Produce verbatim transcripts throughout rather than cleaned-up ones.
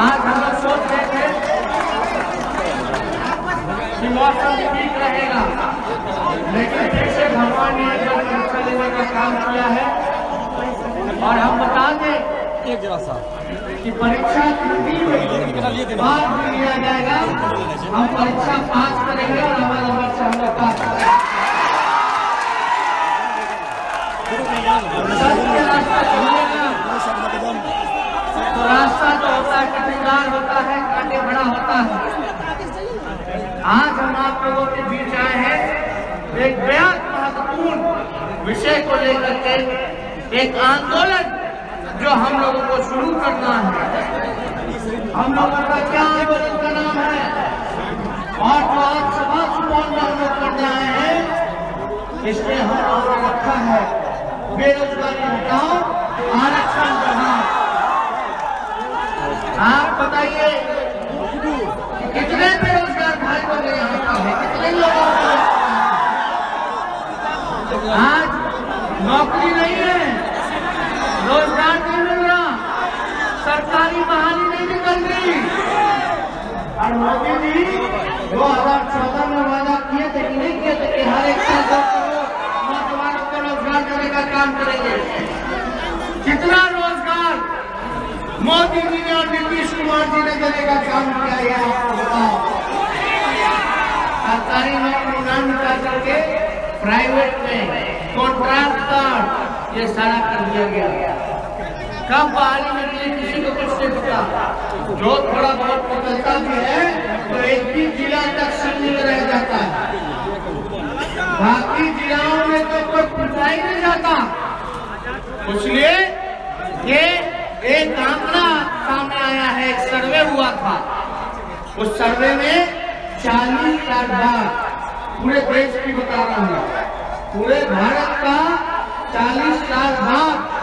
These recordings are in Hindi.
आज हम लोग सोच रहे थे कि मौसम ठीक रहेगा, लेकिन जैसे भगवान ने परीक्षा लेने का काम किया है। और हम बता दें एक जरा सा कि परीक्षा छुट्टी बाद में लिया जाएगा, हम परीक्षा पास करेंगे और हमारा बच्चा हम लोग पास करेंगे। तो रास्ता जो होता है कठिनार होता है, काटे बड़ा होता है। आज हम आप लोगों के बीच आए हैं एक बेहद महत्वपूर्ण विषय को लेकर के, एक आंदोलन जो हम लोगों को शुरू करना है। हम लोगों का क्या आंदोलन का नाम है और जो आज सभा सुपौल में हम लोग करने आए हैं, इसमें हम लोगों ने रखा है बेरोजगारी हटाओ आरक्षण बढ़ाओ। आप बताइए कितने बेरोजगार भाई को ले आता है, कितने लोगों को आज नौकरी नहीं है, रोजगार नहीं मिल रहा, सरकारी बहाली नहीं निकल रही। और मोदी जी दो हजार चौदह में वादा किए थे कि नहीं किए थे कि हर एक साल दो करोड़ नौजवानों को रोजगार देने का काम करेंगे। कितना रोजगार मोदी जी ने और नीतीश कुमार जी ने देने का काम किया है आपको बताओ। सरकारी में अनुदान निकाल करके प्राइवेट में कॉन्ट्रैक्ट कार्ड ये सारा कर दिया गया। कब बहाली मिली किसी को कुछ नहीं पता, जो थोड़ा बहुत बदलता भी है तो एक ही जिला तक सीमित रह जाता है, बाकी जिलाओं में तो कोई पूछा ही नहीं जाता। इसलिए ये एक आंकड़ा सामने आया है, एक सर्वे हुआ था, उस सर्वे में चालीस लाख बार पूरे देश की बता रहा हूँ, पूरे भारत का चालीस लाख बार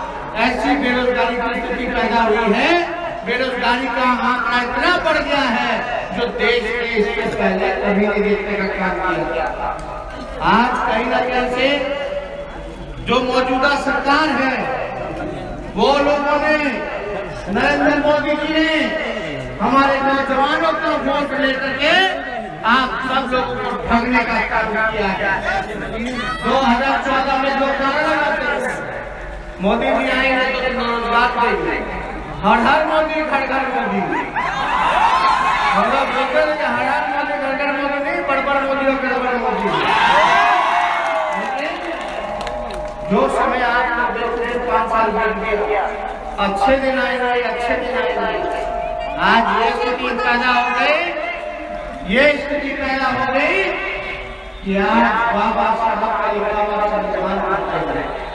ऐसी बेरोजगारी की स्थिति पैदा हुई है। बेरोजगारी का आंकड़ा इतना बढ़ गया है जो देश में इसके पहले कभी नहीं देखने का काम किया गया। आज कहीं ना कहीं से जो मौजूदा सरकार है, वो लोगों ने नरेंद्र मोदी जी ने हमारे नौजवानों को वोट लेकर के आप सब लोगों को ठगने का काम किया है। दो हजार चौदह में जो नारा लगाते थे मोदी जी आएंगे तो तुम रोजगार देंगे, हर हर मोदी घर घर मोदी, हम लोग बोलते थे कि हर हर मोदी घर घर मोदी नहीं, बड़ बड़ मोदी और गड़बड़ मोदी। जो समय आप लोग देख रहे पाँच साल बन गया, अच्छे दिन आएगा, अच्छे दिन आएगा। आज ये स्थिति पैदा हो गई, ये स्थिति पैदा हो गई कि आज बाबा साहब का लिखा हुआ संविधान खतरे में है,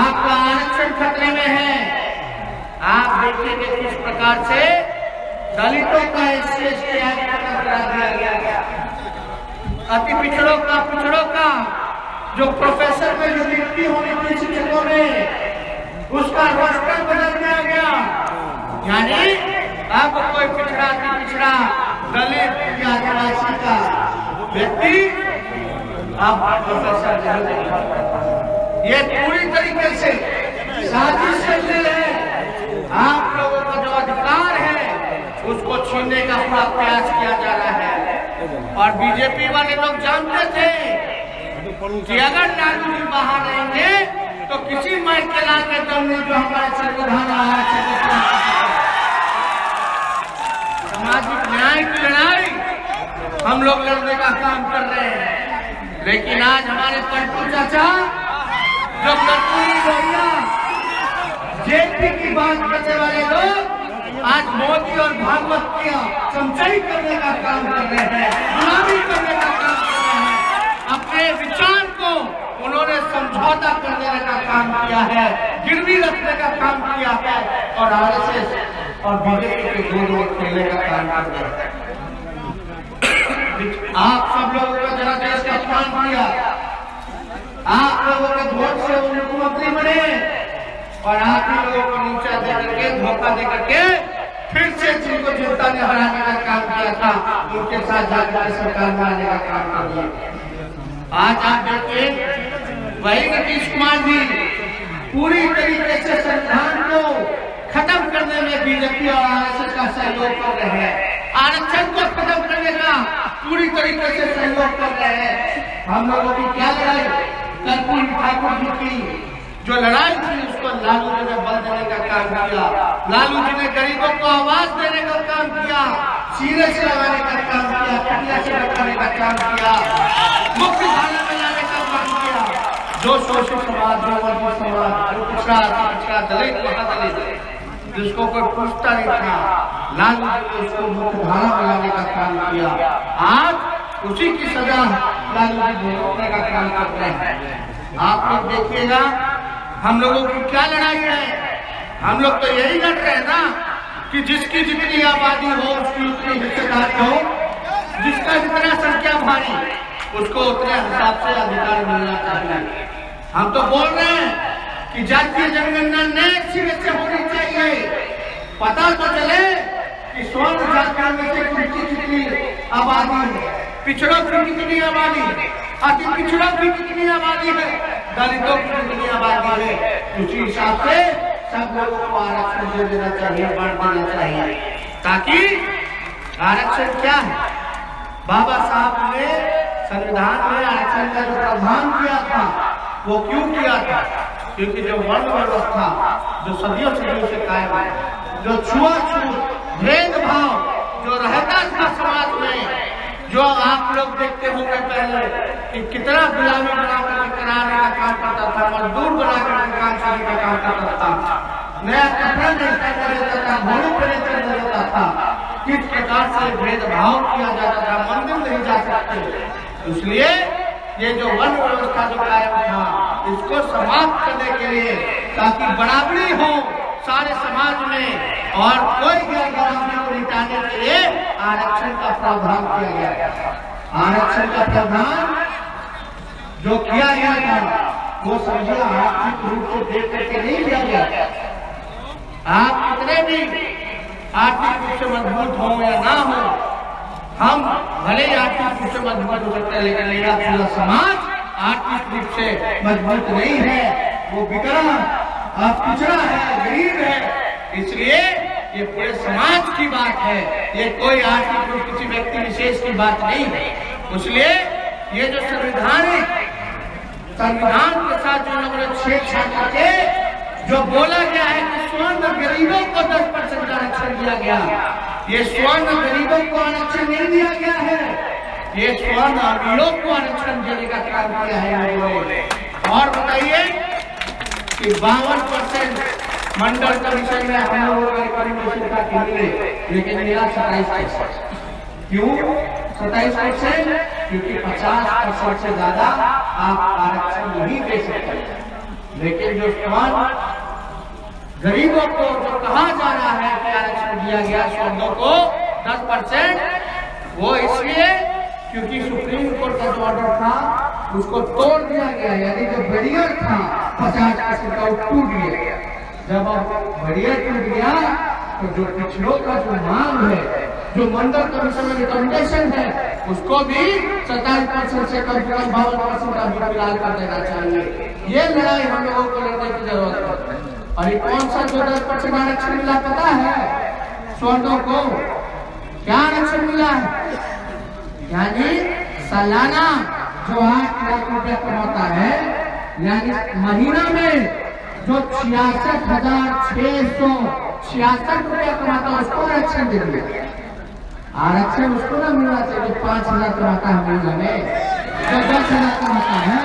आपका आरक्षण खतरे में है। आप देखेंगे किस प्रकार से दलितों का एससी एसटी एक्ट खत्म करा दिया गया, अति पिछड़ों का पिछड़ों का जो प्रोफेसर में जो नियुक्ति होनी थी शिक्षकों में, उसका रोस्टर बदल दिया गया। यानी अब कोई पिछड़ा की पिछड़ा दलित या आदिवासी का व्यक्ति अब प्रोफेसर नहीं बन सकता। ये पूरी तरीके से साजिश करते हैं, आप लोगों का जो अधिकार है उसको छीनने का पूरा प्रयास किया जा रहा है। और बीजेपी वाले लोग जानते थे कि अगर लालू जी बाहर रहेंगे तो किसी मर के लाल के दम ने जो हमारा संविधान सामाजिक न्याय की लड़ाई हम लोग लड़ने का काम कर रहे हैं। लेकिन आज हमारे कल्पू चाचा जो कर्पूरी भैया जेपी की बात करने वाले लोग आज मोदी और भागवत की चमचाई करने का काम कर रहे हैं, गुलामी करने का काम कर रहे हैं। अपने विचार को उन्होंने समझौता कर देने का काम किया है, गिरवी रखने का काम किया है और आरएसएस और बीजेपी के गोल में खेलने का काम किया है। आप सब लोगों को जरा देश का अपमान किया, आप लोगों के वोट से उन मुख्यमंत्री बने और आप ही लोगों को नीचा दे करके धोखा दे करके फिर से जिनको जनता ने हराने का काम किया था उनके साथ जाकर सरकार बनाने का काम कर दिया। आज आप देखिए वही नीतीश कुमार जी पूरी तरीके से संविधान को खत्म करने में बीजेपी और आरएसएस का सहयोग कर रहे हैं, आरक्षण को खत्म करने का पूरी तरीके से सहयोग कर रहे हैं। हम लोगों की क्या लड़ाई, कर्पूरी ठाकुर जी की जो लड़ाई थी उसको लालू जी ने बल देने का काम किया, लालू जी ने गरीबों को आवाज देने का काम किया, सीरे से लगाने का काम किया, कटिया से लगाने का काम किया, मुक्त धारा में लाने का काम किया। जो शोषित समाज, जो वर्गीय समाज, जो पिछड़ा पिछड़ा दलित महादलित जिसको कोई पूछता नहीं था, लालू जी ने उसको मुख्यधारा में लाने का काम किया। आज उसी की सजा लालू जी भुगतने का काम कर रहे हैं। आप लोग देखिएगा हम लोगों की क्या लड़ाई है। हम लोग तो यही लड़ रहे हैं ना कि जिसकी जितनी आबादी हो उसकी उतनी हिस्सेदारी हो, जिसका जितना संख्या भारी उसको उतने हिसाब से अधिकार मिलना चाहिए। हम तो बोल रहे हैं कि जातीय जनगणना नए सिरे से होनी चाहिए, पता तो चले कि स्वर्ण जातियों में से पिछड़ी कितनी आबादी है, पिछड़ों की कितनी आबादी है, अति पिछड़ों की कितनी आबादी है, दलितों की कितनी आबादी है। उसी हिसाब से सब लोगों को आरक्षण दे देना चाहिए, बांट देना चाहिए, ताकि आरक्षण क्या है, बाबा साहब ने संविधान में आरक्षण का जो प्रावधान किया था वो क्यों किया था, क्योंकि जो वर्ण व्यवस्था जो सदियों सदियों से कायम है, जो छुआछूत भेदभाव जो रहता था समाज में, जो आप लोग देखते होंगे पहले कि कितना गुलामी बनाकर कराने का काम करता था, मजदूर बनाकर काम करने का काम करता था, नया कपड़ा नहीं देता था, भोलू पर नहीं देता था, किस प्रकार से भेदभाव किया जाता था, मंदिर नहीं जा सकते। इसलिए ये जो वर्ण व्यवस्था जो कायम था इसको समाप्त करने के लिए, ताकि बराबरी हो सारे समाज में और कोई गैर बराबरी को मिटाने के लिए आरक्षण का प्रावधान किया गया था। आरक्षण का प्रावधान जो किया गया था वो समझिए आर्थिक रूप से देख करके नहीं किया गया। आप कितने भी आर्थिक रूप से मजबूत हो या ना हो, हम भले ही आर्थिक रूप से मजबूत हो सकते हैं, लेकिन मेरा पूरा समाज आर्थिक रूप से मजबूत नहीं है, वो बिगड़ा आप पिछड़ा है, गरीब है। इसलिए ये पूरे समाज की बात है, ये कोई आर्थिक रूप किसी व्यक्ति विशेष की बात नहीं है। इसलिए ये जो संविधान है, संविधान के साथ जो लोगों ने छेड़छाड़ करके जो बोला गया है कि स्वर्ण गरीबों को दस परसेंट आरक्षण दिया गया, ये स्वर्ण गरीबों को आरक्षण नहीं दिया गया है, ये स्वर्ण अमीरों को आरक्षण देने का काम किया है। और बताइए कि बावन परसेंट मंडल कमीशन में हम लोगों का रिकॉर्डिंग का कितने, लेकिन मेरा सत्ताईस परसेंट। क्यों सत्ताईस परसेंट? क्योंकि पचास परसेंट से ज्यादा आप आरक्षण नहीं दे सकते। लेकिन जो स्वर्ण गरीबों को जो कहा जा रहा है कि आरक्षण दिया गया स्वर्णों को दस परसेंट, वो इसलिए क्योंकि सुप्रीम कोर्ट का जो ऑर्डर था उसको तोड़ दिया गया, यानी जो बैरियर था पचास परसेंट का टूट गया। जब अब बैरियर टूट गया तो जो पिछड़ों का जो मांग है, जो मंडल कमीशन में रिकमेंडेशन है, उसको भी सत्ताईस परसेंट से कम से कम बावन परसेंट का विकलाल कर देना चाहिए। ये लड़ाई हम लोगों को लड़ने की जरूरत है। और ये कौन सा जो दस परसेंट आरक्षण मिला पता है स्वर्ण को, क्या आरक्षण मिला है, यानी सालाना जो आठ लाख रुपया कमाता है, यानी महीना में जो छियासठ हजार छह सौ छियासठ रुपया कमाता है उसको आरक्षण दे दिया। आरक्षण उसको ना मिलना चाहिए जो पांच हजार कमाता है महीना में, जो दस हजार कमाता है।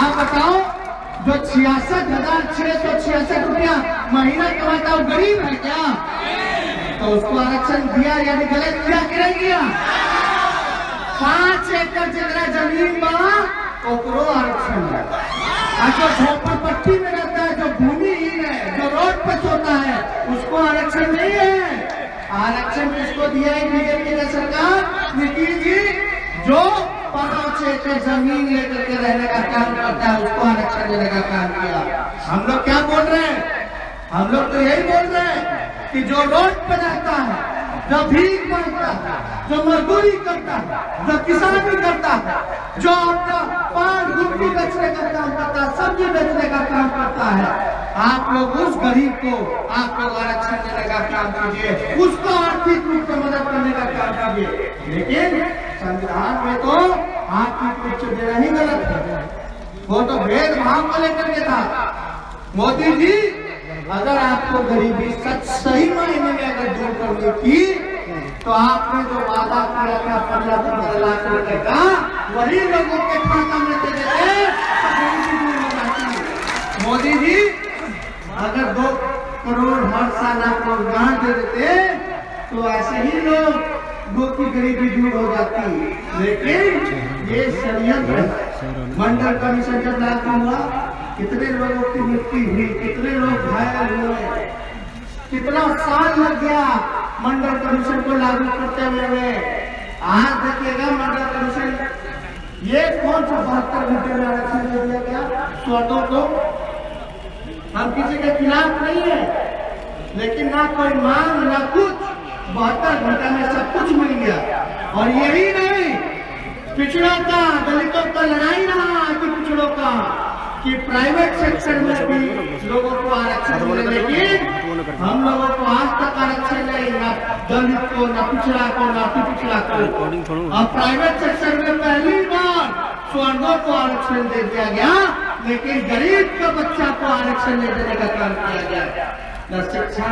आप बताओ जो छियासठ हजार छह सौ छियासठ रुपया महीना कमाता है वो गरीब है क्या? तो उसको आरक्षण दिया यानी गलत किया कि नहीं किया? पांच एकड़ जितना जमीन मां तो आरक्षण है। और जो झोपड़पट्टी में रहता है, जो भूमिहीन है, जो रोड पर सोता है, उसको आरक्षण नहीं है। आरक्षण किसको दिया है बीजेपी ने सरकार, नीतीश जी, जो पांच एकड़ जमीन लेकर के रहने का काम करता है उसको आरक्षण देने का काम किया। हम लोग क्या बोल रहे हैं? हम लोग तो यही बोल रहे हैं कि जो रोड पर रहता है, जो भीख मांगता है, जो मजदूरी करता है, जो किसानी करता है, जो अपना पान गुटकी बेचने का काम करता है, सब्जी बेचने का काम करता है, आप लोग उस गरीब को आप लोग आरक्षण देने का का काम कीजिए, उसको आर्थिक रूप से मदद करने का काम कीजिए। लेकिन संविधान में तो आर्थिक रूप से देना ही गलत है, वो तो भेदभाव को लेकर के था। मोदी जी, अगर आपको गरीबी सच सही मायने में अगर दूर करनी थी तो आपने जो वादा किया था पंद्रह पंद्रह लाख रुपए का, वही लोगों के खाता में चले गए। मोदी जी, अगर दो करोड़ हर साल आपको रोजगार दे देते तो ऐसे ही लोग लोग की गरीबी दूर हो जाती। लेकिन ये षड्यंत्र मंडल कमीशन जब लागू हुआ, कितने लोगों की मृत्यु हुई, कितने लोग घायल हुए, कितना साल लग गया मंडल कमीशन को लागू करते हुए। आज देखिएगा मंडल कमीशन ये कौन सा बहत्तर घंटे में आरक्षण दे दिया गया स्वतों को। हम किसी के खिलाफ नहीं है, लेकिन ना कोई मांग ना कुछ, बहत्तर घंटे में सब कुछ मिल गया। और यही नहीं, पिछड़ों का, दलितों का लड़ाई रहा कि पिछड़ों का, कि प्राइवेट सेक्टर में भी लोगों को आरक्षण मिले, लेकिन हम लोगों को आज तक आरक्षण नहीं, ना दलित को, ना पिछड़ा को, ना अति पिछड़ा को। और प्राइवेट सेक्टर में पहली बार स्वर्णों को आरक्षण दे दिया गया, लेकिन गरीब का बच्चा को आरक्षण नहीं देने का काम किया गया, न शिक्षा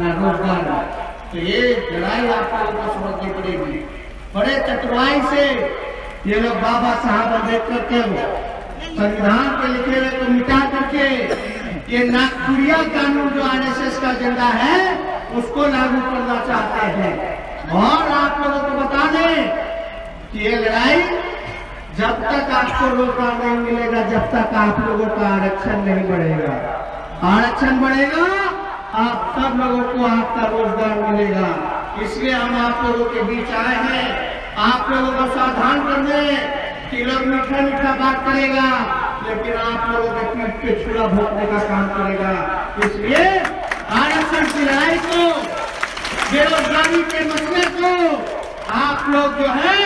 न रोजगार। तो ये लड़ाई आप लोगों को समझनी पड़ेगी। बड़े चतुराई से ये लोग बाबा साहब अम्बेडकर के संविधान के लिखे हुए को मिटा करके ये नागपुरिया कानून जो आरएसएस का एजेंडा है उसको लागू करना चाहते हैं। और आप लोगों को बता दें कि ये लड़ाई जब तक आपको रोजगार नहीं मिलेगा, जब तक आप लोगों का आरक्षण नहीं बढ़ेगा। आरक्षण बढ़ेगा, आप सब लोगों को आपका रोजगार मिलेगा। इसलिए हम आप लोगों के बीच आए हैं, आप लोगों को सावधान कर दें कि लोग मीठा मीठा बात करेगा, लेकिन आप लोगों के पीठ पे छुरा भोंकने का काम करेगा। इसलिए आरक्षण की लड़ाई को, बेरोजगारी के मसले को आप लोग जो है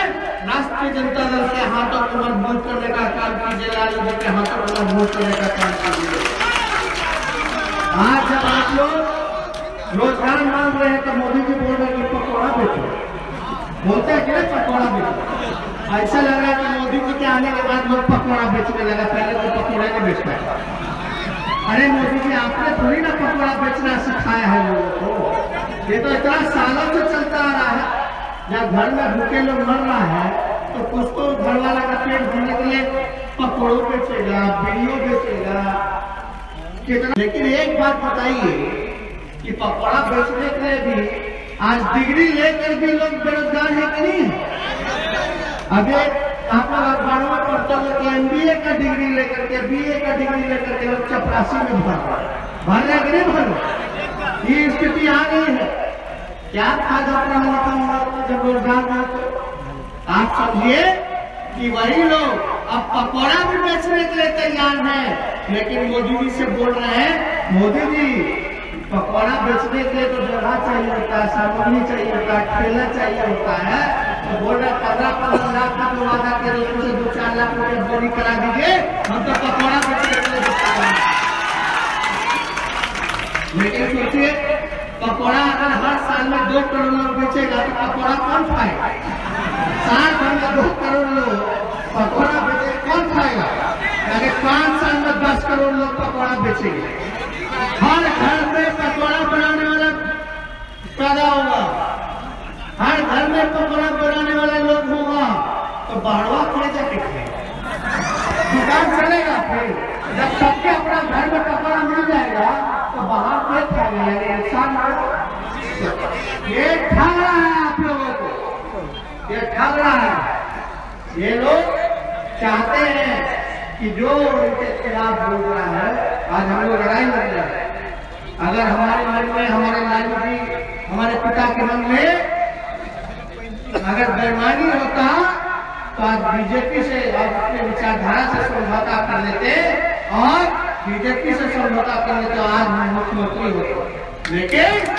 राष्ट्रीय जनता दल के हाथों को मजबूत करने का काम कीजिए, लालू जी के हाथों को मजबूत करने का काम कीजिए। आज जब आप लोग रोजगार मांग रहे हैं तो मोदी जी बोल रहे हैं कि पकौड़ा बेचो, बोलते हैं कि नहीं पकौड़ा बेचो। ऐसा लग रहा है कि मोदी जी के आने के बाद लोग पकौड़ा बेचने लगा, पहले तो पकौड़ा नहीं बेच पाए। अरे मोदी जी, आपने थोड़ी ना पकौड़ा बेचना सिखाया है लोगों को, ये तो इतना सालों से चलता आ रहा है। जब घर में भूखे लोग मर रहा है तो कुछ तो घर वाला का पेट भरने के लिए पकौड़ों बेचेगा, बीड़ियों बेचेगा कितना। लेकिन एक बात बताइए कि पकौड़ा बेचने के लिए भी आज डिग्री लेकर भी लोग बेरोजगार है कि नहीं। अभी आप लोग अखबारों में पढ़ते हो कि एमबीए का डिग्री लेकर के, बीए का डिग्री लेकर के लोग चपरासी में भर भर रहे कि नहीं भर। ये स्थिति आ गई है, क्या फायदा पढ़ा लिखा होगा जब रोजगार ना हो। आप समझिए कि वही लोग अब पकौड़ा भी बेचने के लिए तैयार हैं, लेकिन मोदी जी से बोल रहे हैं, मोदी जी पकौड़ा बेचने के लिए तो जगह चाहिए होता है, सामग्री चाहिए होता है, ठेला चाहिए होता है। तो बोल रहे पंद्रह पंद्रह लाख का जो वादा कर दो, दो चार लाख रुपये बोरी करा दीजिए, हम तो पकौड़ा बेचने के लिए बेचते हैं। लेकिन सोचिए, पकौड़ा अगर हर साल में दो करोड़ लोग बेचेगा तो पकौड़ा कौन खाएगा। साल भर में दो करोड़ लोग पकौड़ा बेचे, कौन खाएगा। यानी पांच साल में दस करोड़ लोग पकौड़ा बेचेंगे। हर घर में पकौड़ा बनाने वाला पैदा होगा, हर घर में पकौड़ा बनाने वाला लोग होगा, तो बाढ़वा खरीदा कितने दुकान चलेगा। फिर जब सबके अपना घर में पकौड़ा मिल जाएगा तो बाहर पेट खाएगा, ये ठग रहा है आप लोगों को, ये ठग रहा है। ये लोग चाहते हैं कि जो उनके खिलाफ बोल रहा है, आज हम लोग लड़ाई लड़ रहे हैं। अगर हमारे मन में, हमारे लालू जी, हमारे पिता के मन में अगर बेईमानी होता तो आज बीजेपी से और अपने विचारधारा से समझौता कर लेते, और बीजेपी से समझौता कर लेते तो आज हम मुख्यमंत्री होते। लेकिन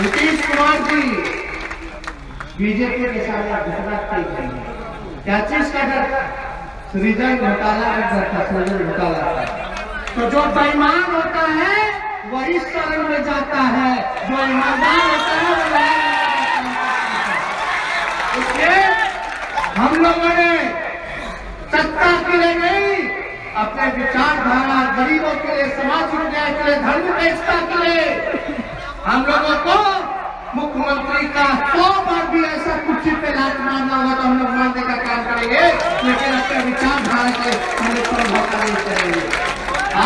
नीतीश कुमार जी बीजेपी के सामने घटना की गई है, क्या चीज का डर, सृजन घोटाला का डर था, सृजन घोटाला। तो जो बेईमान होता है वही शरण में जाता इसलिए हम लोगों ने सत्ता के लिए नहीं, अपने विचारधारा गरीबों के लिए, समाज न्याय के लिए, धर्म की एकता के लिए हम लोगों को मुख्यमंत्री का सौ बार भी ऐसा कुछ पे लात मारना होगा तो हम लोग मारने का काम करेंगे, लेकिन अपने विचारधारा के अनुसरण करेंगे।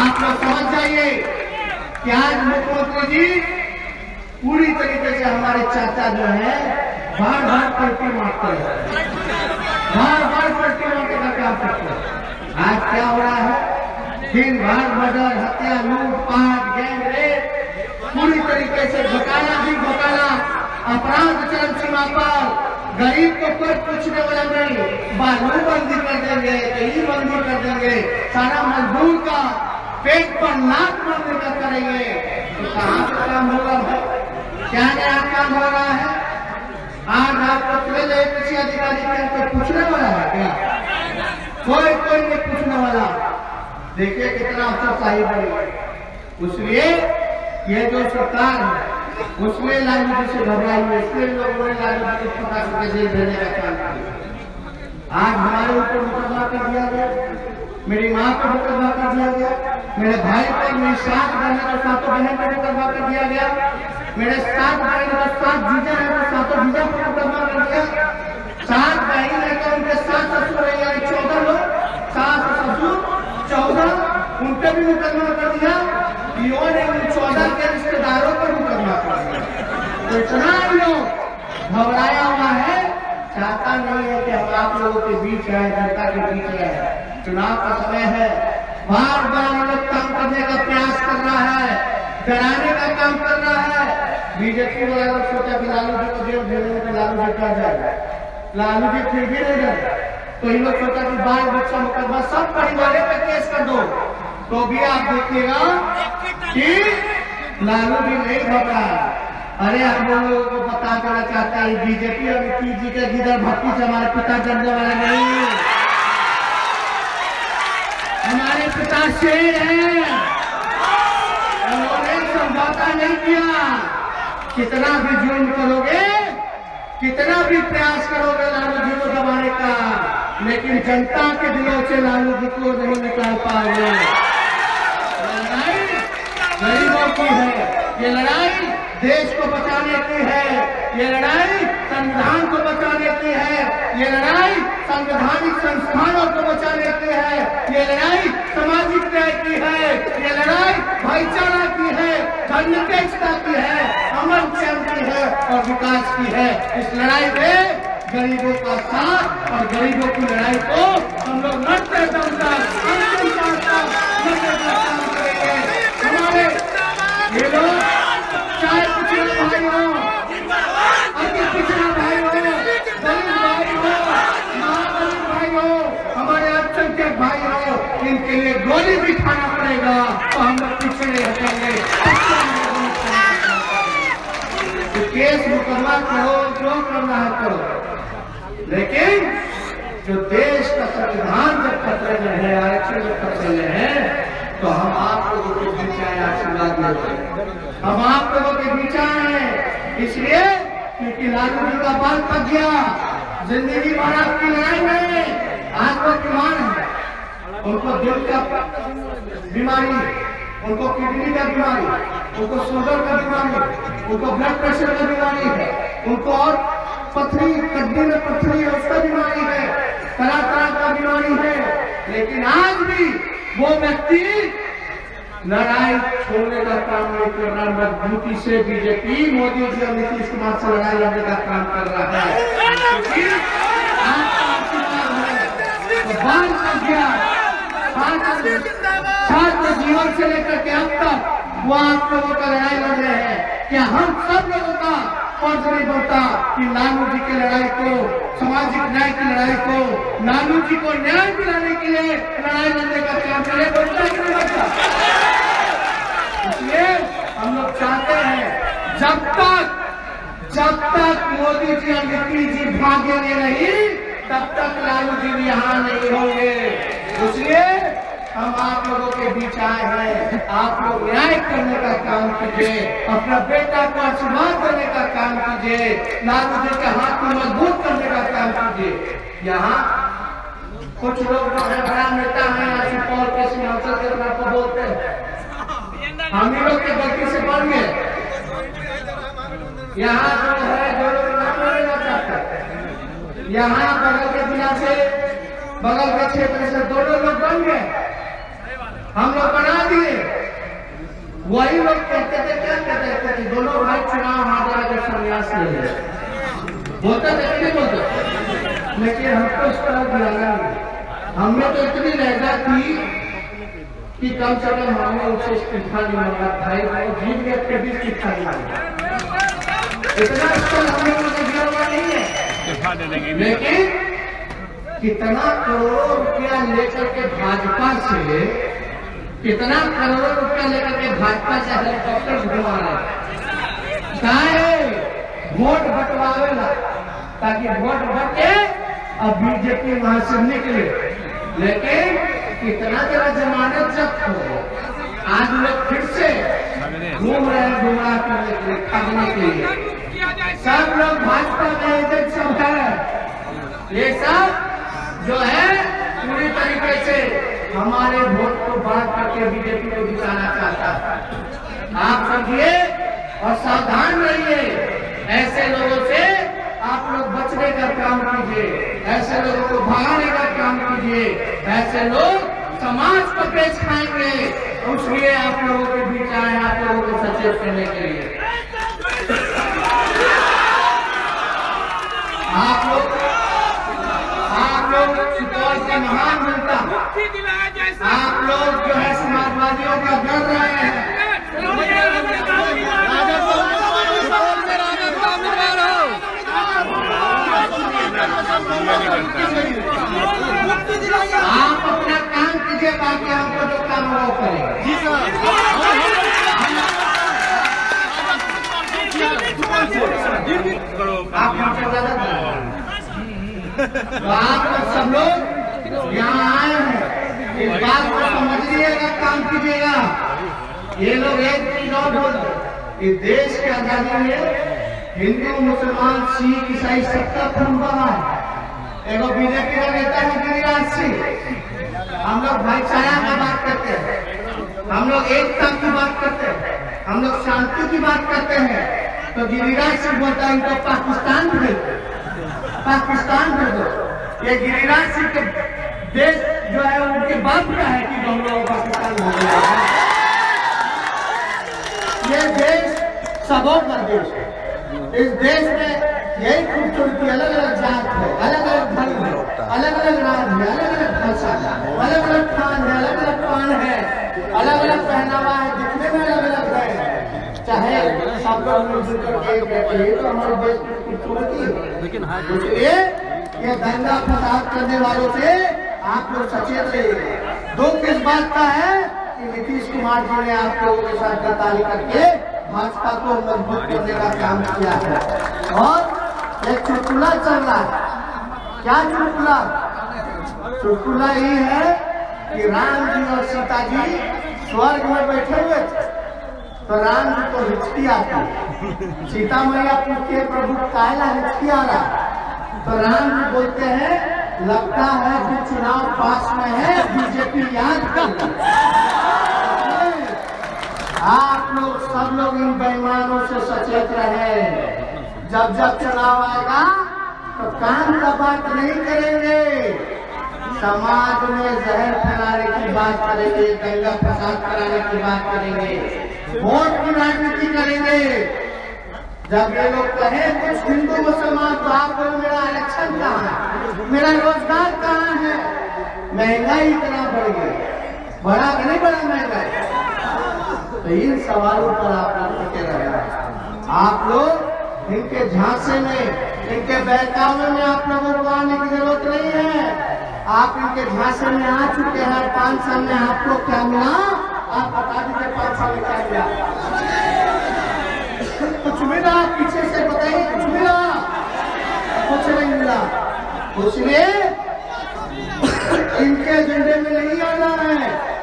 आप लोग समझ जाइए कि आज मुख्यमंत्री जी पूरी तरीके से हमारे चाचा जो है बार बार पलटी मारते हैं, बार बार पलटी मारने का काम करते हैं। आज क्या हो रहा है, दिन भर मर्डर, हत्या, लूटपाट, गैंगरेप, पूरी तरीके से घोटाला भी घोटाला, अपराध चरम सीमा पर, गरीब को कोई पूछने वाला नहीं, बालू बंदी कर देंगे, गली बंदी कर देंगे, सारा मजदूर का पेट पर लात मारने का करेंगे। तो कहाँ पर काम होगा भाई, क्या नया काम हो रहा है? आज आपको चले जाए किसी अधिकारी के कोई पूछने वाला है क्या? कोई कोई नहीं पूछने वाला। देखिए कितना अफसरशाही बनी। इसलिए ये जो सरकार है उसमें लालू जी से घबराई हुई, इसलिए लोगों ने लालू जी को पता करके जेल भेजने का काम किया। आज हमारे ऊपर मुकदमा कर दिया गया, मेरी माँ को मुकदमा कर दिया गया, मेरे भाई को, मेरे साथ बहनों को, सातों बहनों को मुकदमा कर दिया गया, मेरे साथ भाई का साथ जीजा है वो सातों जीजा को मुकदमा कर दिया, सात भाई रहकर उनके सात ससुर है यानी चौदह लोग, सात ससुर चौदह, उनके भी मुकदमा कर दिया, पीओ ने उन चौदह के रिश्तेदारों पर मुकदमा कर दिया। तो इतना लोग घबराया हुआ है, चाहता नहीं है कि हम आप लोगों के बीच आए, जनता के बीच आए। चुनाव का समय है, बार बार लोग काम करने का प्रयास कर रहा है, डराने का काम कर रहा है। बीजेपी वाले लोग सोचा कि लालू जी को जेल भेजने में लालू जी क्या जाएगा, लालू जी फिर भी नहीं जाए, तो ये लोग सोचा कि बाल बच्चा मुकदमा सब परिवार पे केस कर दो। तो भी आप देखिएगा कि लालू जी नहीं घबरा। अरे हम लोगों को बता देना चाहता है बीजेपी और नीतीश जी के जिधर भक्ति से हमारे पिता जमने वाला नहीं, हमारे पिता शेर है, समझौता नहीं किया। कितना भी जुल्म करोगे, कितना भी प्रयास करोगे लालू जी को दबाने का, लेकिन जनता के दिलों से लालू जी को नहीं निकाल पाएंगे। लड़ाई गरीबों की है, ये लड़ाई देश को बचाने की है, ये लड़ाई संविधान को बचाने की है, ये लड़ाई संवैधानिक संस्थानों को बचाने की है, ये लड़ाई सामाजिक न्याय की है, ये लड़ाई भाईचारा की है, धर्मनिरपेक्षता की है, अमन चैन की है और विकास की है। इस लड़ाई में गरीबों का साथ और गरीबों की लड़ाई को हम लोग लड़ते दम तक करेंगे। हमारे ये लोग चाहे पिछड़े भाई हो, अति पिछड़ा भाई हो, गरीब भाई हो, महागरीब भाई हो, हमारे अल्पसंख्यक भाई हो, इनके लिए गोली भी खाना पड़ेगा तो हम लोग पीछे नहीं हटेंगे। केस मुकदमा करो, जो करना है करो, लेकिन जो देश का संविधान जब खतरे में है, आरक्षण जब खतरे में है, तो हम आप लोगों के बीच आए, आशीर्वाद देते हैं, हम आप लोगों के बीच आए हैं। इसलिए क्योंकि लालू जी का बाल पक गया, जिंदगी भर आपकी लड़ाई में, आज वो किमान है, उनको दिल का बीमारी, उनको किडनी का बीमारी, उनको शुगर का बीमारी, उनको ब्लड प्रेशर का बीमारी है, उनको और पथरी कड्डी में पथरी उसका बीमारी है, तरह तरह का बीमारी है, लेकिन आज भी वो व्यक्ति लड़ाई छोड़ने का काम नहीं कर रहा। मजबूती से बीजेपी, मोदी जी और नीतीश कुमार से लड़ाई लड़ने का काम कर रहा है। छात्र जीवन से लेकर के अब तक वो आप लोगों का लड़ाई लड़ रहे हैं। क्या हम सब लोगों का फर्ज नहीं बनता कि लालू जी की लड़ाई को, सामाजिक न्याय की लड़ाई को, लालू जी को न्याय दिलाने के लिए लड़ाई लड़ने का काम करें? बनता ही नहीं बनता। इसलिए हम लोग चाहते हैं जब तक जब तक मोदी जी और नीतीश जी भागेंगे नहीं, तब तक लालू जी भी यहाँ नहीं होंगे। इसलिए हम आप लोगों के बीच आए हैं, आप लोग न्याय करने का काम कीजिए, अपना बेटा को आशीर्वाद करने का काम कीजिए, लालू जी के हाथ को मजबूत करने का काम कीजिए। यहाँ कुछ लोग जो है बड़ा नेता है सुपौल के सिंहासन के तरफ बोलते हैं, हम लोग के गलती से बढ़ गए। यहाँ जो है जो लोग नाम लेना चाहते, यहाँ बगल के जिला से बगल के क्षेत्र से दोनों लोग बन गए, हम लोग बना दिए। वही लोग कहते थे, क्या कहते थे कि दोनों भाई चुनाव हार जाकर संन्यास ले ले, बोलते थे कि नहीं बोलते, लेकिन हमको इस तरह लगा नहीं। हमने तो इतनी लहजा थी कि कम से कम हमने उसे इस्तीफा नहीं मांगा, भाई भाई जीत गए फिर भी इस्तीफा नहीं मांगा, इतना स्तर हमने उसे दिया हुआ नहीं है। लेकिन कितना करोड़ रुपया लेकर के भाजपा से कितना करोड़ों रुपया लेकर के भाजपा से हेलीकॉप्टर घुमा रहा है, वोट बंटवावेला, ताकि वोट बटे और बीजेपी वहां से निकले। लेकिन कितना जरा जमानत जब्त हो, आज लोग फिर से घूम रहे हैं गुमराह करने के लिए, ठगने के लिए। सब लोग भाजपा का एजेंट सब है, ये सब जो है पूरी तरीके से हमारे वोट को बांट करके बीजेपी को जिताना चाहता है। आप समझिए और सावधान रहिए, ऐसे लोगों से आप लोग बचने का काम कीजिए, ऐसे लोगों को भगाने का काम कीजिए, ऐसे लोग समाज पर पेश खाएंगे। इसलिए आप लोगों के बीच आए, आप लोगों को सचेत करने के लिए। आप लोग आप लोग सुपौल के महान जनता, आप लोग जो है समाजवादियों का डर रहे हैं। आप अपना काम कीजिए, बाकी आपको जो काम वो करें। आप हमसे ज्यादा तो आप सब लोग यहाँ आए हैं, इस बात को समझिएगा, काम कीजिएगा। ये लोग एक चीज और बोल रहे, इस देश की आजादी में हिंदू मुसलमान सिख ईसाई सबका खून बहा है। एगो बीजेपी का नेता है गिरिराज सिंह। हम लोग भाईचारा की बात करते हैं, हम लोग एकता की बात करते हैं, हम लोग शांति की बात करते हैं, तो गिरिराज सिंह बोलता है इनको पाकिस्तान भेज दो, पाकिस्तान भेज दो। ये गिरिराज सिंह के देश जो है उनके बाप का है कि हम लोग पाकिस्तान हो गया है। ये देश सबों का देश है, इस देश में यही खूबसूरती अलग अलग जात है, अलग अलग धर्म है, अलग अलग राज है, अलग अलग भाषा है, अलग अलग खान है, अलग अलग पान है, अलग अलग पहनावा है, दिखने में अलग अलग है। चाहे सब लोग मिलजुल करके एक रहते, तो हमारे देश की खूबसूरती है। लेकिन इसलिए ये दंगा फसाद करने वालों से आप लोग सचेत रहिए। दुख इस बात का है कि नीतीश कुमार जी ने आप लोगों के साथ गद्दारी करके भाजपा को मजबूत करने का काम किया है और एक चुटकुला चल रहा है। क्या चुटकुला? चुटकुला ये है कि राम जी और सीता जी स्वर्ग में बैठे हुए थे, तो राम जी को हिचकी आती, सीता मैया पूछती है प्रभु कायला हिचकी आ रहा, तो राम जी बोलते हैं लगता है कि चुनाव पास में है, बीजेपी याद कर। आप लोग सब लोग इन बेईमानों से सचेत रहे। जब जब चुनाव आएगा तो काम का बात नहीं करेंगे, समाज में जहर फैलाने की बात करेंगे, दंगा फसाद कराने की बात करेंगे, वोट की राजनीति करेंगे। जब ये लोग कहें कुछ हिंदू मुसलमान, तो आप बोलो मेरा इलेक्शन कहाँ है, मेरा रोजगार कहाँ है, महंगाई इतना बढ़ गई, बढ़ा कि नहीं बढ़ा महंगाई, तो इन सवालों पर आप लोग टिके रहें। आप लोग इनके झांसे में, इनके बहकावे में आप लोगों को आने की जरूरत नहीं है। आप इनके झांसे में आ चुके हैं, पांच साल में आप लोग क्या मिला, आप बता दीजिए पांच साल में क्या मिला, कुछ मिला? पीछे से बताइए कुछ मिला? कुछ नहीं मिला। इसलिए इनके एजेंडे में नहीं आना है।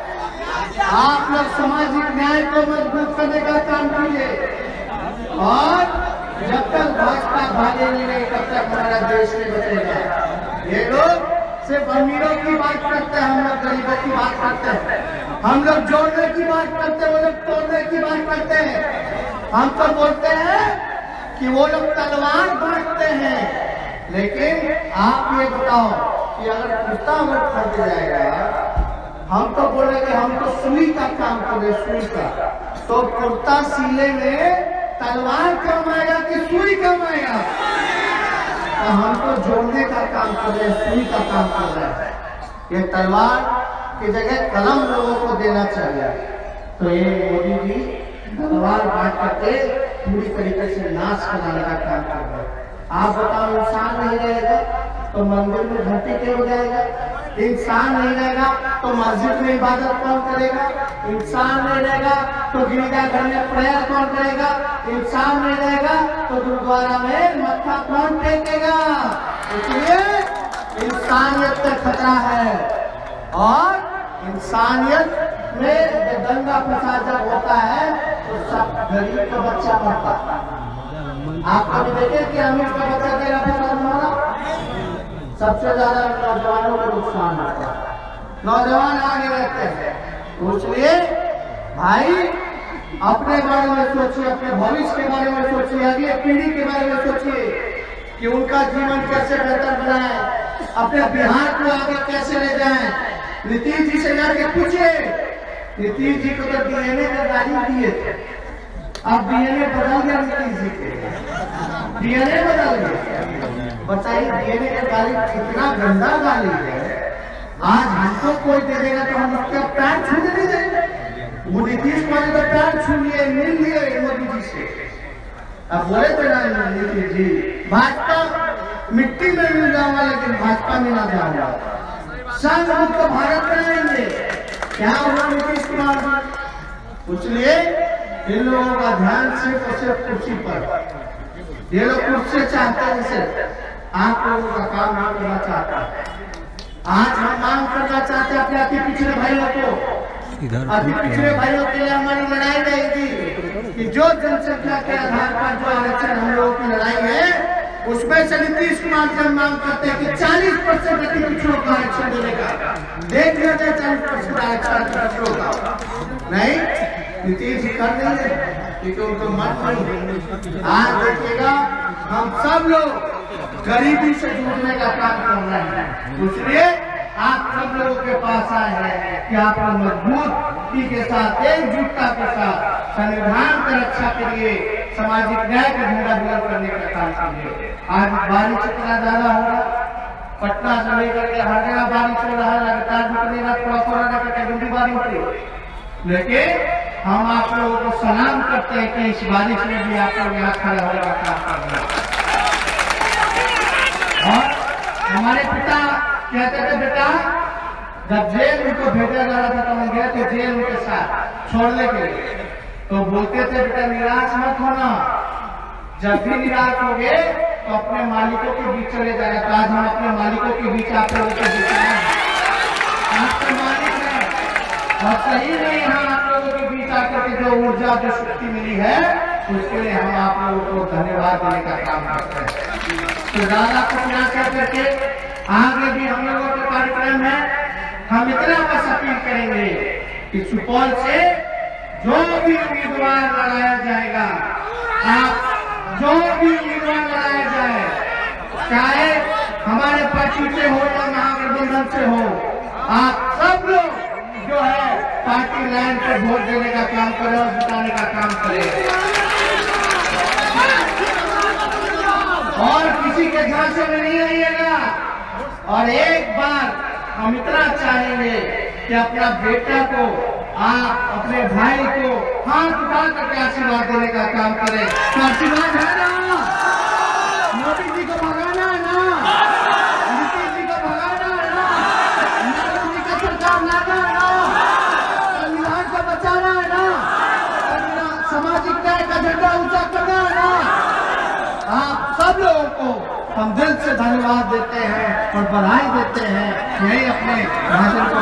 आप लोग सामाजिक न्याय को मजबूत करने का काम कीजिए, और जब तक भाजपा भागेगी नहीं तब तक हमारा देश नहीं बचेगा। ये लोग सिर्फ अमीरों की बात करते हैं, हम लोग गरीबों की बात करते हैं, हम लोग जोड़ने की बात करते हैं, वो लोग तोड़ने की बात करते हैं। हम तो बोलते हैं कि वो लोग तलवार बांटते हैं, लेकिन आप ये बताओ कि अगर कुर्ता मत फट जाएगा, हम तो बोलेंगे हम तो सुई का काम करें, सुई का, तो कुर्ता सिले में तलवार कमाएगा कि सुई कमाएगा? तो हम तो जोड़ने का काम करें, सुई का काम कर रहे हैं। ये तलवार की जगह कलम लोगों को देना चाहिए। तो ये मोदी जी तलवार बांट करके पूरी तरीके से नाश कराने का काम कर रहे हैं। आप बताओ, इंसान नहीं रहेगा तो मंदिर में घंटी क्यों हो जाएगा? इंसान नहीं रहेगा तो मस्जिद में इबादत कौन करेगा? इंसान नहीं रहेगा तो गिरजाघर में प्रेयर कौन करेगा? इंसान नहीं रहेगा तो गुरुद्वारा में मत्था कौन टेकेगा? इसलिए इंसानियत का खतरा है, और इंसानियत में दंगा फसाद जब होता है तो सब गरीब का बच्चा मरता है। आप कभी देखे कि अमीर का बच्चा दे रहा था? सबसे ज्यादा नौजवानों को नुकसान होता है, नौजवान आगे रहते हैं। इसलिए भाई अपने बारे में सोचिए, अपने भविष्य के बारे में सोचिए, अगली पीढ़ी के बारे में सोचिए कि उनका जीवन कैसे बेहतर बनाए, अपने बिहार को आगे कैसे ले जाए। नीतीश जी से जाके पूछिए, नीतीश जी को तो डीएनए में गाली दिए थे, अब डीएनए बदल गया, नीतीश जी के डीएनए बदल गया। बताइए देने के गाली कितना गंदा गाली है। आज हमको कोई दे देगा तो हम उसका पैर छूने नहीं देंगे। वो नीतीश कुमार का पैर छू लिए, मिल लिए मोदी जी से। अब बोले तो ना नीतीश जी भाजपा मिट्टी में मिल जाऊंगा, लेकिन भाजपा में ना जाऊंगा, संघ मुक्त भारत बनाएंगे। क्या हुआ नीतीश कुमार जी? इसलिए इन लोगों का ध्यान सिर्फ और सिर्फ कुर्सी पर, ये लोग कुर्सी चाहते हैं सिर्फ, आप लोगों का काम ना करना चाहता है। आज हम मांग करना चाहते हैं अपने अति पिछड़े भाइयों को, अति पिछड़े भाइयों के लिए हमारी लड़ाई रहेगी कि जो जनसंख्या के आधार पर जो आरक्षण हम लोगों की लड़ाई है, उसमें से नीतीश कुमार से मांग करते हैं कि चालीस परसेंट अति पिछड़ों को आरक्षण देने का, देख लिया जाए चालीस परसेंट आरक्षण पिछड़ों का। नहीं, नीतीश जी कर देंगे क्योंकि उनको मत नहीं। आज देखिएगा हम सब लोग गरीबी से जुड़ने का काम कर रहे हैं। इसलिए आप सब लोगों के पास आए हैं कि आप मजबूती के साथ, एकजुटता के साथ, संविधान की रक्षा के लिए, सामाजिक न्याय का झंडा बुलंद करने का काम करिए। आज बारिश इतना ज्यादा हो रहा है, पटना से लेकर के हर जगह बारिश हो रहा है, लगातार निकलेगा थोड़ा थोड़ा लगातार गंदी बारिश हो रही है। लेकिन हम आप लोगों को सलाम करते हैं कि इस बारिश में भी आप लोग यहाँ खड़े होने का काम कर रहे हैं। और हमारे पिता कहते थे, बेटा जब जेल उनको भेजा जा रहा था तो हम गए थे जेल उनके साथ छोड़ने के लिए, तो बोलते थे बेटा निराश मत होना, जब भी निराश हो गए तो अपने मालिकों के बीच चले जाएगा। तो आज हम अपने मालिकों के बीच आप लोगों के बीच आए हैं, आपके मालिक है, और सही नहीं हम आप लोगों के बीच आकर के जो ऊर्जा जो शक्ति मिली है उसके लिए हम आप लोगों को धन्यवाद देने का काम करते हैं। तो ज्यादा कुछ ना कर करके आगे भी हम लोगों के कार्यक्रम है, हम इतना बस अपील करेंगे कि सुपौल से जो भी उम्मीदवार लड़ाया जाएगा, आप जो भी उम्मीदवार लड़ाया जाए, चाहे हमारे पार्टी से हो या महागठबंधन से हो, आप सब लोग जो है पार्टी लाइन पर वोट देने का काम करें और जिताने का काम करें। और किसी के झांसे में नहीं रहिएगा। और एक बार हम इतना चाहेंगे कि अपना बेटा को आप, अपने भाई को हाथ उठा करके आशीर्वाद देने का काम करें। तो आशीर्वाद है ना, मोदी जी को भगाना है ना, नीतीश जी को भगाना है ना, नरेंद्र जी का सरकार लाना है ना, संविधान को बचाना है ना, सामाजिक न्याय का झंडा ऊंचा करना है ना। आप सब लोगों को हम दिल से धन्यवाद देते हैं और बधाई देते हैं। यही अपने भाषण